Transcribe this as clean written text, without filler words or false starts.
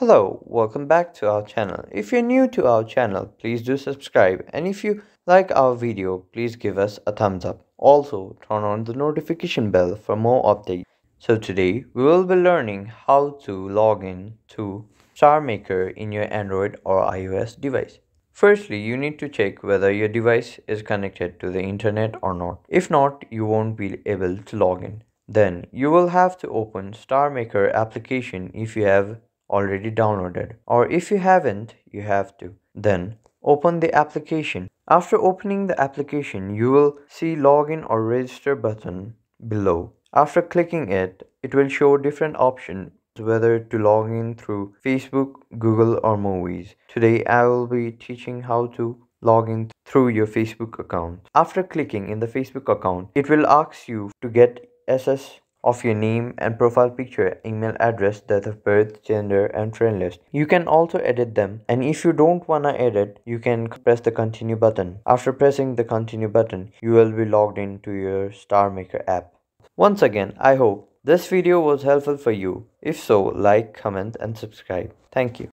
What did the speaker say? Hello, welcome back to our channel. If you're new to our channel, please do subscribe, and if you like our video, please give us a thumbs up. Also, turn on the notification bell for more updates. So today, we will be learning how to log in to StarMaker in your Android or iOS device. Firstly, you need to check whether your device is connected to the internet or not. If not, you won't be able to log in. Then, you will have to open StarMaker application if you have already downloaded, or if you haven't, you have to. Then open the application. After opening the application, you will see login or register button below. After clicking it, it will show different options whether to log in through Facebook, Google, or Movies. Today I will be teaching how to log in through your Facebook account. After clicking in the Facebook account, it will ask you to get access of your name and profile picture, email address, date of birth, gender, and friend list. You can also edit them, and if you don't wanna edit, you can press the continue button. After pressing the continue button, you will be logged into your StarMaker app. Once again, I hope this video was helpful for you. If so, like, comment, and subscribe. Thank you.